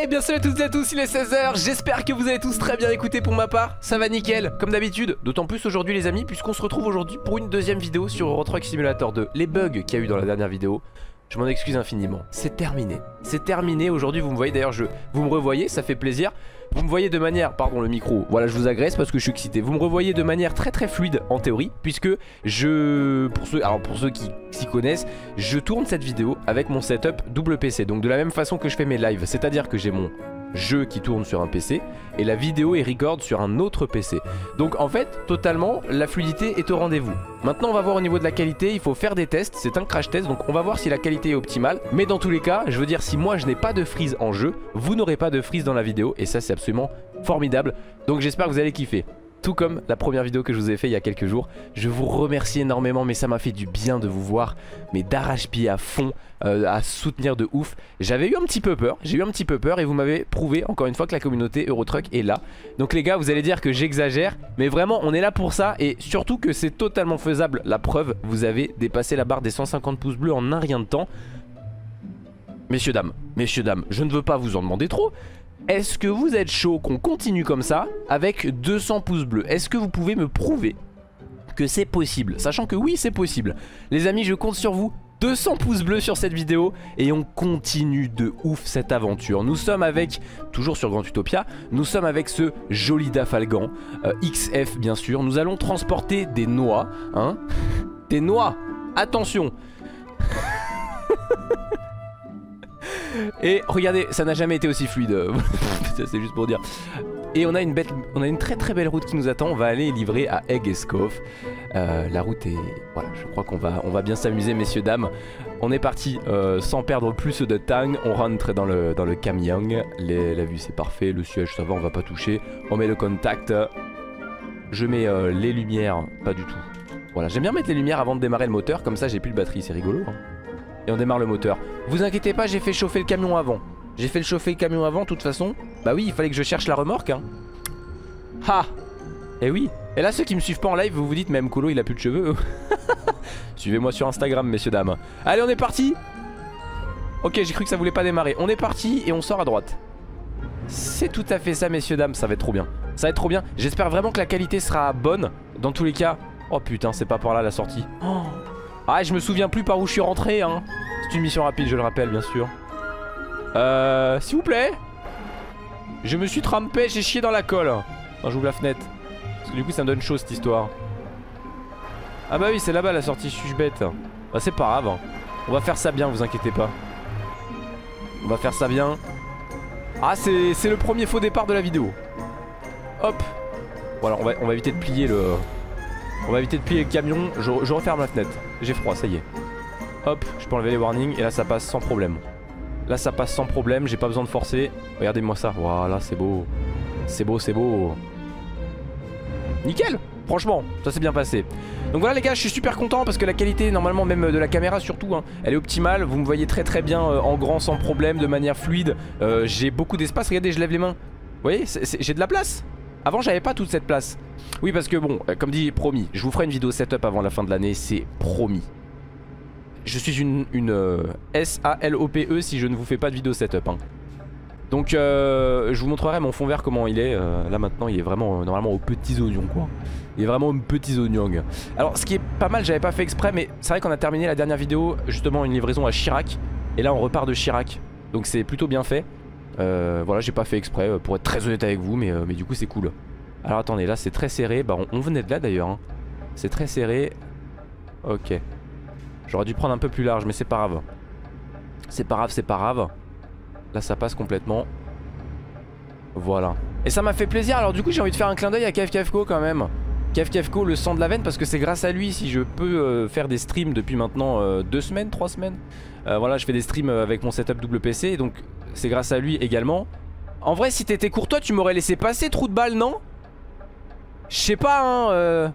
Eh bien salut à toutes et à tous, il est 16h, j'espère que vous avez tous très bien écouté. Pour ma part, ça va nickel, comme d'habitude. D'autant plus aujourd'hui les amis, puisqu'on se retrouve aujourd'hui pour une deuxième vidéo sur Euro Truck Simulator 2. Les bugs qu'il y a eu dans la dernière vidéo, je m'en excuse infiniment, c'est terminé. C'est terminé, aujourd'hui vous me voyez, d'ailleurs vous me revoyez, ça fait plaisir. Vous me voyez de manière, pardon le micro, voilà je vous agresse parce que je suis excité. Vous me revoyez de manière très très fluide en théorie, puisque pour ceux qui s'y connaissent, je tourne cette vidéo avec mon setup double PC. Donc de la même façon que je fais mes lives, c'est-à-dire que j'ai mon jeu qui tourne sur un PC et la vidéo est record sur un autre PC. Donc en fait, totalement, la fluidité est au rendez-vous. Maintenant on va voir au niveau de la qualité, il faut faire des tests, c'est un crash test, donc on va voir si la qualité est optimale. Mais dans tous les cas, je veux dire, si moi je n'ai pas de freeze en jeu, vous n'aurez pas de freeze dans la vidéo et ça c'est absolument formidable. Donc j'espère que vous allez kiffer. Tout comme la première vidéo que je vous ai fait il y a quelques jours. Je vous remercie énormément, mais ça m'a fait du bien de vous voir, mais d'arrache-pied à fond, à soutenir de ouf. J'avais eu un petit peu peur, j'ai eu un petit peu peur et vous m'avez prouvé encore une fois que la communauté Eurotruck est là. Donc les gars, vous allez dire que j'exagère, mais vraiment on est là pour ça et surtout que c'est totalement faisable. La preuve, vous avez dépassé la barre des 150 pouces bleus en un rien de temps. Messieurs, dames, je ne veux pas vous en demander trop. Est-ce que vous êtes chaud qu'on continue comme ça avec 200 pouces bleus? Est-ce que vous pouvez me prouver que c'est possible? Sachant que oui, c'est possible. Les amis, je compte sur vous. 200 pouces bleus sur cette vidéo et on continue de ouf cette aventure. Nous sommes avec, toujours sur Grand Utopia, nous sommes avec ce joli Dafalgan, XF bien sûr. Nous allons transporter des noix, hein. Des noix, attention. Et regardez, ça n'a jamais été aussi fluide. C'est juste pour dire. Et on a une belle, on a une très très belle route qui nous attend. On va aller livrer à Eggescoff. La route est, voilà, je crois qu'on va, bien s'amuser, messieurs dames. On est parti sans perdre plus de temps. On rentre dans le camion. La vue c'est parfait, le siège ça va, on va pas toucher. On met le contact. Je mets les lumières, pas du tout. Voilà, j'aime bien mettre les lumières avant de démarrer le moteur. Comme ça, j'ai plus de batterie, c'est rigolo. Hein. Et on démarre le moteur. Vous inquiétez pas, j'ai fait chauffer le camion avant. J'ai fait le chauffer le camion avant, de toute façon. Bah oui, il fallait que je cherche la remorque. Hein. Ha! Et oui. Et là, ceux qui me suivent pas en live, vous vous dites, mais MColo, il a plus de cheveux. Suivez-moi sur Instagram, messieurs, dames. Allez, on est parti. Ok, j'ai cru que ça voulait pas démarrer. On est parti et on sort à droite. C'est tout à fait ça, messieurs, dames. Ça va être trop bien. Ça va être trop bien. J'espère vraiment que la qualité sera bonne. Dans tous les cas. Oh putain, c'est pas par là la sortie. Oh. Ah, je me souviens plus par où je suis rentré, hein. C'est une mission rapide, je le rappelle, bien sûr. S'il vous plaît. Je me suis trempé, j'ai chié dans la colle. Non, j'ouvre la fenêtre. Parce que du coup, ça me donne chaud, cette histoire. Ah bah oui, c'est là-bas la sortie, je suis bête. Bah c'est pas grave. On va faire ça bien, vous inquiétez pas. On va faire ça bien. Ah, c'est le premier faux départ de la vidéo. Hop. Voilà, on va éviter de plier le... On va éviter de plier le camion, je referme la fenêtre. J'ai froid, ça y est. Hop, je peux enlever les warnings et là ça passe sans problème. Là ça passe sans problème, j'ai pas besoin de forcer. Regardez-moi ça, voilà c'est beau. C'est beau, c'est beau. Nickel, franchement, ça s'est bien passé. Donc voilà les gars, je suis super content parce que la qualité normalement, même de la caméra surtout, hein, elle est optimale. Vous me voyez très très bien en grand, sans problème, de manière fluide. J'ai beaucoup d'espace, regardez, je lève les mains. Vous voyez, j'ai de la place. Avant j'avais pas toute cette place. Oui parce que bon, comme dit, promis, je vous ferai une vidéo setup avant la fin de l'année, c'est promis. Je suis une SALOPE si je ne vous fais pas de vidéo setup, hein. Donc je vous montrerai mon fond vert comment il est. Là maintenant il est vraiment normalement aux petits oignons quoi. Il est vraiment aux petits oignons. Alors ce qui est pas mal, j'avais pas fait exprès, mais c'est vrai qu'on a terminé la dernière vidéo justement une livraison à Chirac. Et là on repart de Chirac. Donc c'est plutôt bien fait. Voilà, j'ai pas fait exprès pour être très honnête avec vous, mais du coup c'est cool. Alors attendez, là c'est très serré. Bah on venait de là d'ailleurs, hein. C'est très serré. Ok. J'aurais dû prendre un peu plus large, mais c'est pas grave. C'est pas grave, c'est pas grave. Là ça passe complètement. Voilà. Et ça m'a fait plaisir. Alors du coup j'ai envie de faire un clin d'œil à KevKevKo quand même. KevKevKo, le sang de la veine, parce que c'est grâce à lui si je peux faire des streams depuis maintenant 2 semaines, 3 semaines. Voilà, je fais des streams avec mon setup double PC, donc c'est grâce à lui également. En vrai, si t'étais courtois, tu m'aurais laissé passer, trou de balle, non? Je sais pas, hein.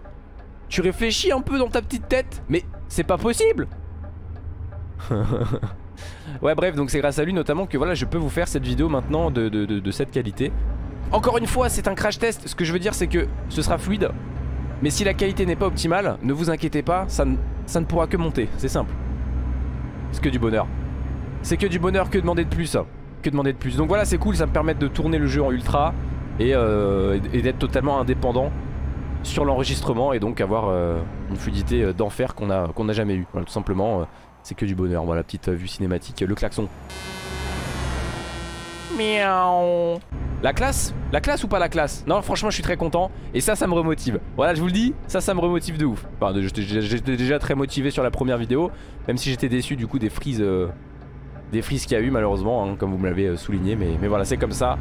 Tu réfléchis un peu dans ta petite tête, mais c'est pas possible. Ouais, bref, donc c'est grâce à lui notamment que voilà, je peux vous faire cette vidéo maintenant de cette qualité. Encore une fois, c'est un crash test. Ce que je veux dire, c'est que ce sera fluide. Mais si la qualité n'est pas optimale, ne vous inquiétez pas, ça ne pourra que monter. C'est simple. C'est que du bonheur. C'est que du bonheur, que demander de plus. que demander de plus. Donc voilà, c'est cool, ça me permet de tourner le jeu en ultra et d'être totalement indépendant sur l'enregistrement et donc avoir une fluidité d'enfer qu'on n'a jamais eu. Voilà, tout simplement, c'est que du bonheur. Voilà, petite vue cinématique, le klaxon. Miaou. La classe ou pas la classe? Non, franchement, je suis très content et ça me remotive. Voilà, je vous le dis, ça me remotive de ouf. Enfin, j'étais déjà très motivé sur la première vidéo, même si j'étais déçu du coup des frises qu'il y a eu malheureusement, hein, comme vous me l'avez souligné, mais voilà, c'est comme ça.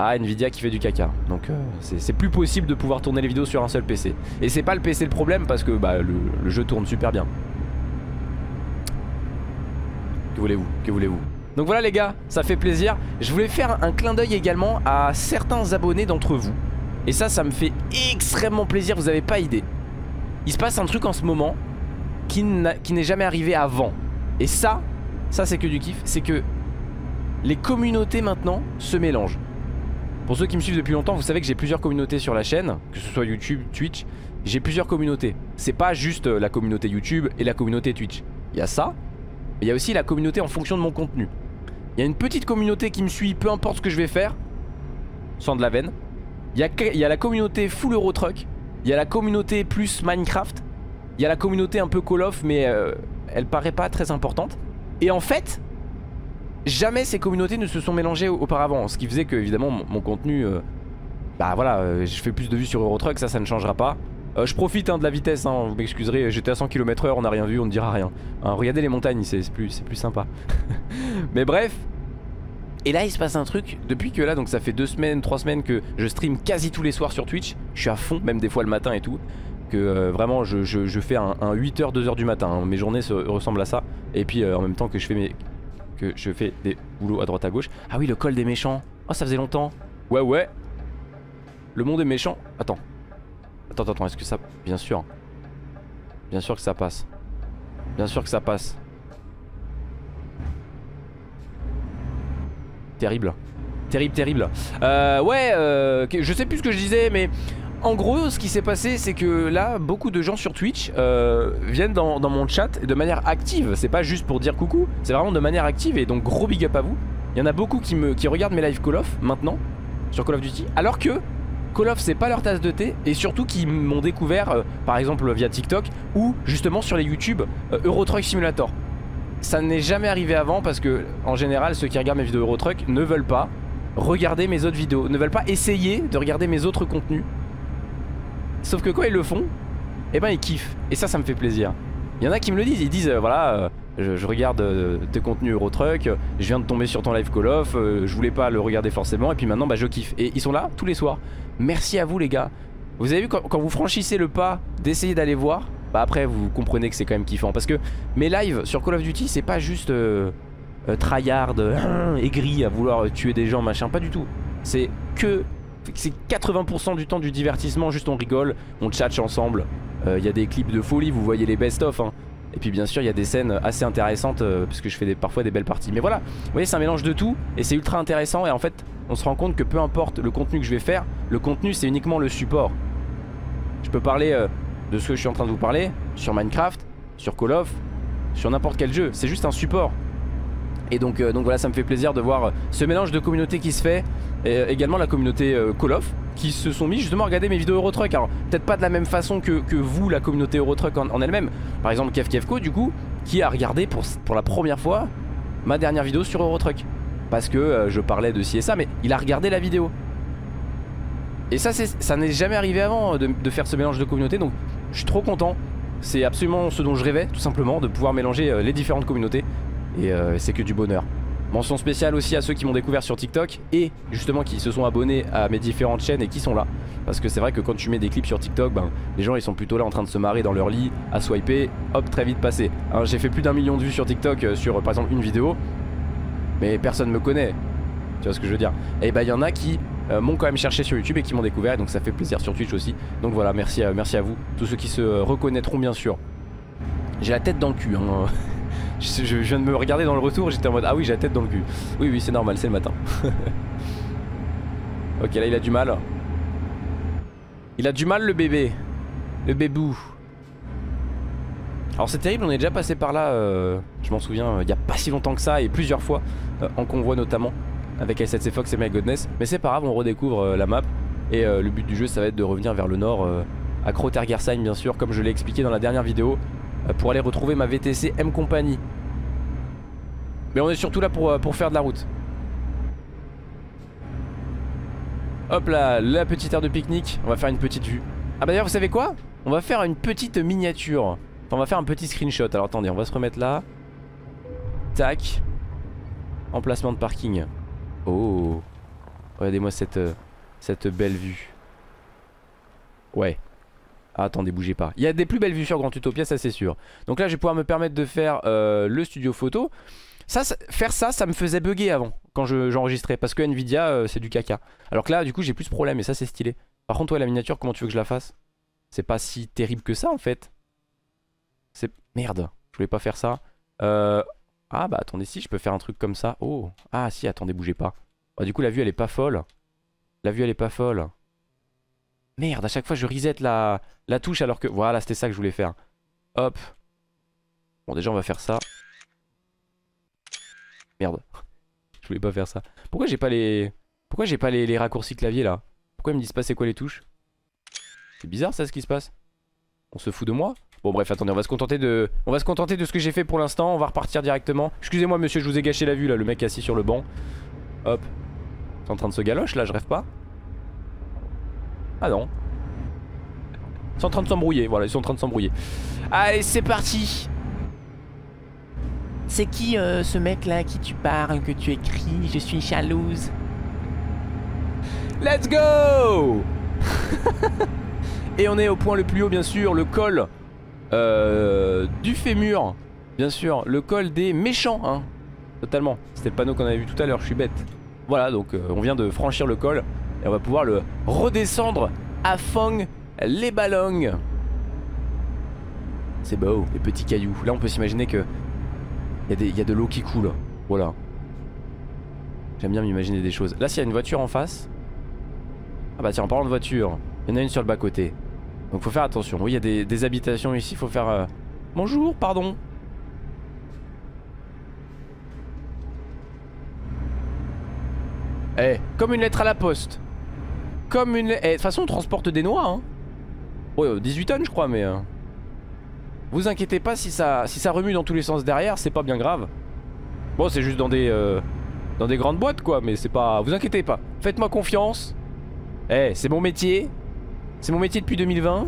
Ah, Nvidia qui fait du caca. Donc c'est plus possible de pouvoir tourner les vidéos sur un seul PC. Et c'est pas le PC le problème parce que bah, le jeu tourne super bien. Que voulez-vous? Que voulez-vous? Donc voilà les gars, ça fait plaisir. Je voulais faire un clin d'œil également à certains abonnés d'entre vous. Et ça me fait extrêmement plaisir, vous n'avez pas idée. Il se passe un truc en ce moment qui n'est jamais arrivé avant. Et ça c'est que du kiff, c'est que les communautés maintenant se mélangent. Pour ceux qui me suivent depuis longtemps, vous savez que j'ai plusieurs communautés sur la chaîne, que ce soit YouTube, Twitch, j'ai plusieurs communautés. C'est pas juste la communauté YouTube et la communauté Twitch. Il y a ça, mais il y a aussi la communauté en fonction de mon contenu. Il y a une petite communauté qui me suit, peu importe ce que je vais faire, sans de la veine. Il y a la communauté full Euro Truck, il y a la communauté plus Minecraft, il y a la communauté un peu Call of, mais elle paraît pas très importante. Et en fait, jamais ces communautés ne se sont mélangées auparavant, ce qui faisait que évidemment mon contenu, bah voilà, je fais plus de vues sur Euro Truck, ça ne changera pas. Je profite hein, de la vitesse, hein, vous m'excuserez, j'étais à 100 km/h, on n'a rien vu, on ne dira rien. Hein, regardez les montagnes, c'est plus sympa. Mais bref, et là il se passe un truc, depuis que là, donc ça fait 2 semaines, 3 semaines que je stream quasi tous les soirs sur Twitch, je suis à fond, même des fois le matin et tout, que vraiment je fais un 8h, 2h du matin, hein, mes journées ressemblent à ça, et puis en même temps que je fais des boulots à droite à gauche. Ah oui, le col des méchants, oh ça faisait longtemps, ouais, le monde des méchants, attends, est-ce que ça... Bien sûr que ça passe. Terrible. Je sais plus ce que je disais, mais en gros, ce qui s'est passé, c'est que là, beaucoup de gens sur Twitch viennent dans mon chat de manière active. C'est pas juste pour dire coucou, c'est vraiment de manière active. Et donc, gros big up à vous. Il y en a beaucoup qui regardent mes lives Call of maintenant, sur Call of Duty, alors que Call of c'est pas leur tasse de thé, et surtout qui m'ont découvert par exemple via TikTok ou justement sur les YouTube Euro Truck Simulator. Ça n'est jamais arrivé avant parce que en général ceux qui regardent mes vidéos Euro Truck ne veulent pas regarder mes autres vidéos, ne veulent pas essayer de regarder mes autres contenus. Sauf que quand ils le font, eh ben ils kiffent, et ça me fait plaisir. Il y en a qui me le disent, ils disent voilà, je regarde tes contenus Euro Truck, je viens de tomber sur ton live Call of, je voulais pas le regarder forcément, et puis maintenant bah je kiffe. Et ils sont là tous les soirs. Merci à vous les gars. Vous avez vu quand vous franchissez le pas d'essayer d'aller voir, bah après vous comprenez que c'est quand même kiffant. Parce que mes lives sur Call of Duty c'est pas juste tryhard, aigri à vouloir tuer des gens machin, pas du tout. C'est 80% du temps du divertissement, juste on rigole, on tchatche ensemble. Il y a des clips de folie, vous voyez les best-of hein. Et puis bien sûr il y a des scènes assez intéressantes parce que je fais parfois des belles parties. Mais voilà, vous voyez c'est un mélange de tout et c'est ultra intéressant. Et en fait on se rend compte que peu importe le contenu que je vais faire, le contenu c'est uniquement le support. Je peux parler de ce que je suis en train de vous parler sur Minecraft, sur Call of, sur n'importe quel jeu, c'est juste un support. Et donc voilà, ça me fait plaisir de voir ce mélange de communautés qui se fait. Et également la communauté Call of qui se sont mis justement à regarder mes vidéos Euro Truck. Alors peut-être pas de la même façon que vous, la communauté Euro Truck en elle-même. Par exemple KevKevKo du coup, qui a regardé pour la première fois ma dernière vidéo sur Euro Truck, parce que je parlais de ci et ça, mais il a regardé la vidéo. Et ça n'est jamais arrivé avant de faire ce mélange de communautés. Donc je suis trop content. C'est absolument ce dont je rêvais, tout simplement, de pouvoir mélanger les différentes communautés. Et c'est que du bonheur. Mention spéciale aussi à ceux qui m'ont découvert sur TikTok et justement qui se sont abonnés à mes différentes chaînes et qui sont là. Parce que c'est vrai que quand tu mets des clips sur TikTok, ben, les gens ils sont plutôt là en train de se marrer dans leur lit, à swiper, hop, très vite passé. Hein, j'ai fait plus d'1 million de vues sur TikTok sur par exemple une vidéo, mais personne me connaît, tu vois ce que je veux dire. Et ben il y en a qui m'ont quand même cherché sur YouTube et qui m'ont découvert, et donc ça fait plaisir sur Twitch aussi. Donc voilà, merci à vous, tous ceux qui se reconnaîtront bien sûr. J'ai la tête dans le cul hein. Je viens de me regarder dans le retour, j'étais en mode ah oui j'ai la tête dans le cul. Oui c'est normal, c'est le matin. Ok là il a du mal. Il a du mal le bébé. Le bébou. Alors c'est terrible, on est déjà passé par là, je m'en souviens il n'y a pas si longtemps que ça, et plusieurs fois en convoi notamment. avec L7C Fox et MyGodness. Mais c'est pas grave, on redécouvre la map. Et le but du jeu, ça va être de revenir vers le nord, à Krauter Gersheim, bien sûr, comme je l'ai expliqué dans la dernière vidéo, pour aller retrouver ma VTC M Company. Mais on est surtout là pour faire de la route. Hop là, la petite aire de pique-nique. On va faire une petite vue. Ah bah d'ailleurs, vous savez quoi? On va faire une petite miniature. Enfin, on va faire un petit screenshot. Alors attendez, on va se remettre là. Tac. Emplacement de parking. Oh. Regardez-moi cette belle vue. Ouais. Ah, attendez, bougez pas. Il y a des plus belles vues sur Grand Utopia, ça c'est sûr. Donc là, je vais pouvoir me permettre de faire le studio photo. Faire ça, ça me faisait bugger avant, quand j'enregistrais, parce que Nvidia, c'est du caca. Alors que là, du coup, j'ai plus de problème, et ça, c'est stylé. Par contre, ouais, la miniature, comment tu veux que je la fasse? C'est pas si terrible que ça, en fait. C'est... Merde, je voulais pas faire ça. Ah, bah, attendez, si, je peux faire un truc comme ça. Oh, ah, si, attendez, bougez pas. Bah, du coup, la vue, elle est pas folle. La vue, elle est pas folle. Merde, à chaque fois, je reset la touche, alors que... Voilà, c'était ça que je voulais faire. Hop. Bon, déjà, on va faire ça. Merde, je voulais pas faire ça. Pourquoi j'ai pas les raccourcis clavier là? Pourquoi ils me disent pas c'est quoi les touches? C'est bizarre ça, ce qui se passe. On se fout de moi? Bon bref, attendez, on va se contenter de ce que j'ai fait pour l'instant. On va repartir directement. Excusez-moi monsieur, je vous ai gâché la vue là, le mec assis sur le banc. Hop. C'est en train de se galoche là, je rêve pas. Ah non. Ils sont en train de s'embrouiller, voilà, ils sont en train de s'embrouiller. Allez, c'est parti. C'est qui ce mec là à qui tu parles, que tu écris? Je suis jalouse. Let's go. Et on est au point le plus haut bien sûr, le col du fémur. Bien sûr, le col des méchants hein. Totalement, c'était le panneau qu'on avait vu tout à l'heure, je suis bête. Voilà donc on vient de franchir le col. Et on va pouvoir le redescendre à fond les ballons. C'est beau, les petits cailloux. Là on peut s'imaginer que il y a de l'eau qui coule, voilà. J'aime bien m'imaginer des choses. Là s'il y a une voiture en face. Ah bah tiens, en parlant de voiture, il y en a une sur le bas-côté. Donc faut faire attention, oui il y a des habitations ici, faut faire... Bonjour, pardon. Eh, comme une lettre à la poste. Comme une lettre... Eh, de toute façon on transporte des noix hein. Ouais, 18 tonnes je crois mais... Vous inquiétez pas si ça remue dans tous les sens derrière, c'est pas bien grave. Bon c'est juste dans des grandes boîtes quoi, mais c'est pas... Vous inquiétez pas, faites-moi confiance. Eh, c'est mon métier. C'est mon métier depuis 2020.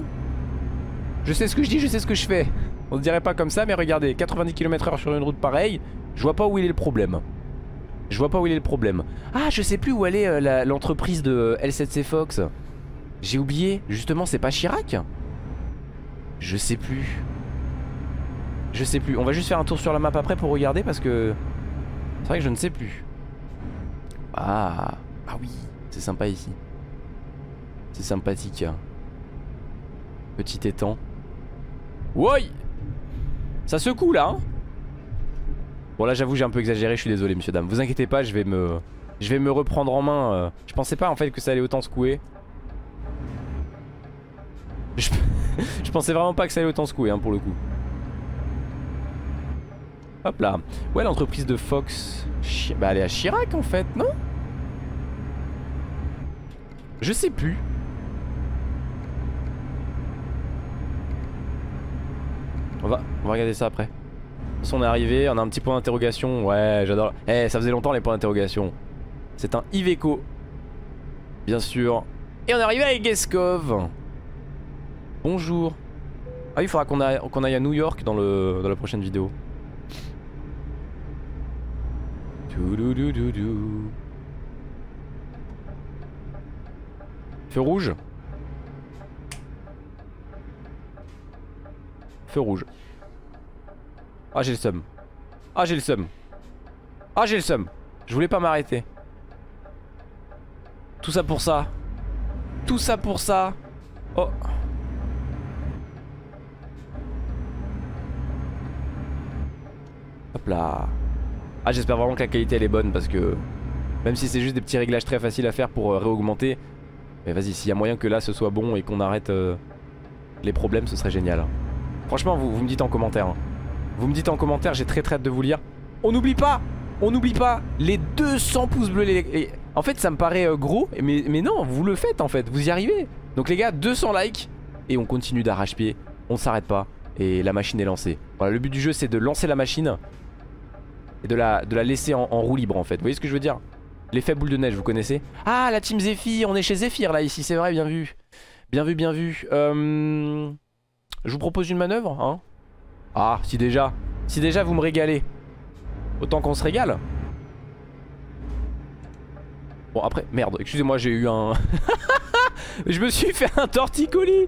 Je sais ce que je dis, je sais ce que je fais. On ne dirait pas comme ça mais regardez, 90 km/h sur une route pareille. Je vois pas où il est le problème. Je vois pas où il est le problème. Ah je sais plus où elle est l'entreprise de L7C Fox. J'ai oublié, justement c'est pas Chirac? Je sais plus. Je sais plus, on va juste faire un tour sur la map après pour regarder parce que c'est vrai que je ne sais plus. Ah, ah oui, c'est sympa ici. C'est sympathique. Petit étang. Wouai! Ça secoue là hein. Bon là j'avoue j'ai un peu exagéré, je suis désolé monsieur dame. Vous inquiétez pas, je vais me reprendre en main. Je pensais pas en fait que ça allait autant secouer. Je pensais vraiment pas que ça allait autant secouer hein, pour le coup. Hop là. Ouais, l'entreprise de Fox... Bah elle est à Chirac en fait, non? Je sais plus. On va regarder ça après. De toute façon, on est arrivé, on a un petit point d'interrogation. Ouais, j'adore... Eh, ça faisait longtemps les points d'interrogation. C'est un Iveco. Bien sûr. Et on est arrivé à Egeskov. Bonjour. Ah oui, il faudra qu'on aille à New York dans la prochaine vidéo. Feu rouge. Feu rouge. Ah j'ai le seum. Ah j'ai le seum. Ah j'ai le seum. Je voulais pas m'arrêter. Tout ça pour ça. Tout ça pour ça. Oh. Hop là. Ah j'espère vraiment que la qualité elle est bonne parce que même si c'est juste des petits réglages très faciles à faire pour réaugmenter, mais vas-y s'il y a moyen que là ce soit bon et qu'on arrête les problèmes, ce serait génial. Franchement vous me dites en commentaire hein. Vous me dites en commentaire, j'ai très hâte de vous lire. On n'oublie pas On n'oublie pas les 200 pouces bleus. En fait, ça me paraît gros, mais non, vous le faites en fait, vous y arrivez. Donc les gars, 200 likes et on continue d'arrache-pied. On s'arrête pas et la machine est lancée. Voilà, le but du jeu, c'est de lancer la machine et de la laisser en roue libre en fait. Vous voyez ce que je veux dire? L'effet boule de neige, vous connaissez? Ah, la team Zephyr, on est chez Zephyr là, ici, c'est vrai, bien vu. Bien vu, bien vu. Je vous propose une manœuvre, hein? Ah, si déjà vous me régalez, autant qu'on se régale. Bon, après, merde, excusez-moi, j'ai eu un... Je me suis fait un torticolis.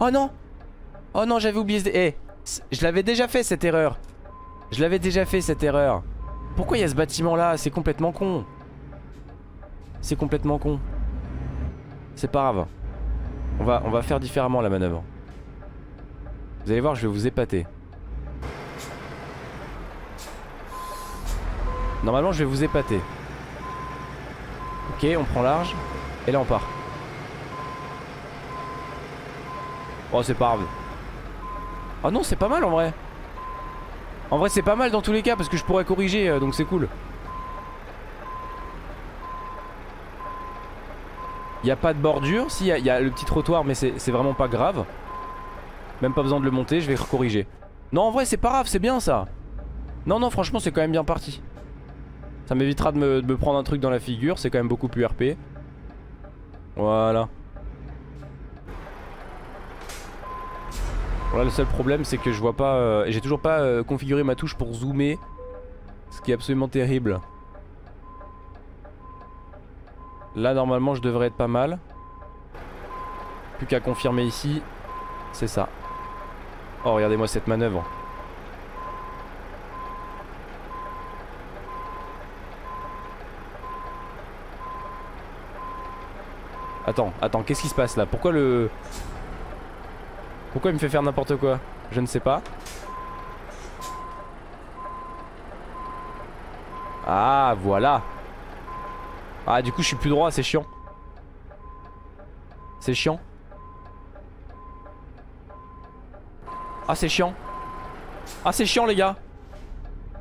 Oh non! Oh non, j'avais oublié... Eh, je l'avais déjà fait cette erreur. Pourquoi il y a ce bâtiment là? C'est complètement con. C'est pas grave. On va faire différemment la manœuvre. Vous allez voir, je vais vous épater. Normalement, je vais vous épater. Ok, on prend large. Et là, on part. Oh, c'est pas grave. Oh non, c'est pas mal en vrai. En vrai, c'est pas mal dans tous les cas parce que je pourrais corriger, donc c'est cool. Il n'y a pas de bordure. Si, il y a le petit trottoir, mais c'est vraiment pas grave. Même pas besoin de le monter, je vais recorriger. Non, en vrai, c'est pas grave, c'est bien ça. Non, non, franchement, c'est quand même bien parti. Ça m'évitera de me prendre un truc dans la figure, c'est quand même beaucoup plus RP. Voilà. Voilà, le seul problème, c'est que je vois pas... j'ai toujours pas configuré ma touche pour zoomer. Ce qui est absolument terrible. Là, normalement, je devrais être pas mal. Plus qu'à confirmer ici. C'est ça. Oh, regardez-moi cette manœuvre. Attends, qu'est-ce qui se passe là? Pourquoi il me fait faire n'importe quoi? Je ne sais pas. Ah, voilà. Ah, du coup, je suis plus droit, c'est chiant. Ah c'est chiant les gars.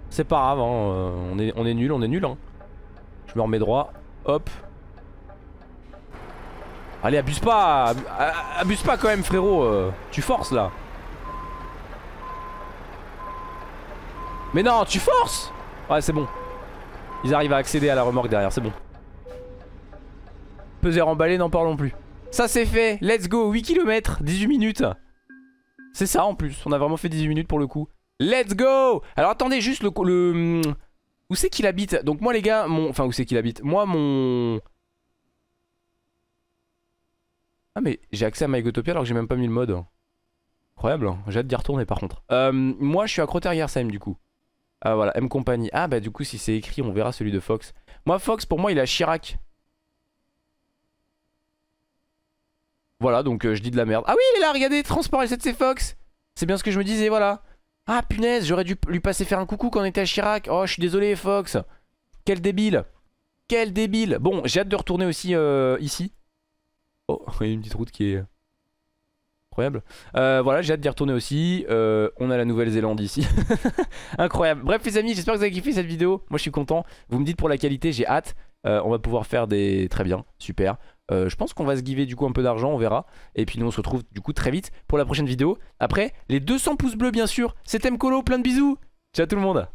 C'est pas grave hein. on est nul hein. Je me remets droit. Hop. Allez, abuse pas quand même frérot, tu forces là. Mais non, tu forces. Ouais, c'est bon. Ils arrivent à accéder à la remorque derrière, c'est bon. Peser emballé, n'en parlons plus. Ça c'est fait, let's go. 8 km, 18 minutes. C'est ça en plus, on a vraiment fait 18 minutes pour le coup. Let's go. Alors attendez juste le... Où c'est qu'il habite? Donc moi les gars, Enfin où c'est qu'il habite? Moi mon... Ah mais j'ai accès à MyGodness alors que j'ai même pas mis le mode. Incroyable, j'ai hâte d'y retourner par contre. Moi je suis à Krauter Gersheim du coup. Voilà, M Company. Ah bah du coup si c'est écrit on verra celui de Fox. Moi Fox pour moi il est à Chirac. Voilà, donc je dis de la merde. Ah oui, il est là, regardez, transport L7C Fox. C'est bien ce que je me disais, voilà. Ah punaise, j'aurais dû lui passer faire un coucou quand on était à Chirac. Oh, je suis désolé, Fox. Quel débile. Quel débile. Bon, j'ai hâte de retourner aussi ici. Oh, il y a une petite route qui est incroyable. Voilà, j'ai hâte d'y retourner aussi. On a la Nouvelle-Zélande ici. Incroyable. Bref, les amis, j'espère que vous avez kiffé cette vidéo. Moi, je suis content. Vous me dites pour la qualité, j'ai hâte. On va pouvoir faire des... Très bien, super. Je pense qu'on va se giver du coup un peu d'argent, on verra. Et puis nous on se retrouve du coup très vite pour la prochaine vidéo. Après les 200 pouces bleus bien sûr. C'était MColo, plein de bisous. Ciao tout le monde.